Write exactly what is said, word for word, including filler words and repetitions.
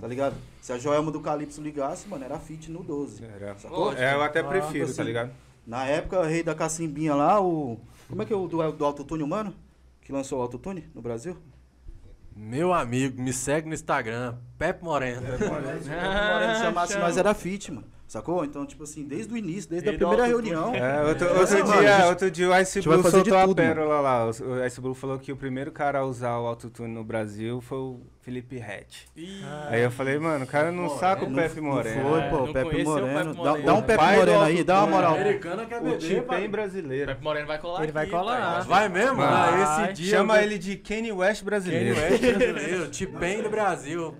Tá ligado? Se a Joelma do Calypso ligasse, mano, era feat no doze. Era. Sacou? É, eu até prefiro, ah, assim, tá ligado? Na época, o rei da Cacimbinha lá, o... Como é que é o do, do Autotune humano? Que lançou o Autotune no Brasil? Meu amigo, me segue no Instagram, Pepe Moreno. Pepe Moreno, se o Pepe Moreno chamasse nós era feat, mano. Sacou? Então, tipo assim, desde o início, desde a primeira reunião. É, outro, é. outro, outro, dia, outro dia o Ice Blue soltou a pérola lá. O Ice Blue falou que o primeiro cara a usar o autotune no Brasil foi o Felipe Ret. Ah, aí eu falei, mano, o cara não Moreno, saca o Pepe Moreno. Não foi, pô, não Pepe Moreno. o Pepe Moreno. Dá, dá um Pepe Moreno aí, dá uma moral. Americana quer beber, o tipo é brasileiro. O Pepe Moreno vai colar. Ele vai colar. Vai mesmo? Ah, esse dia. Chama ele de Kanye West brasileiro. Kanye West brasileiro, Tipem do Brasil.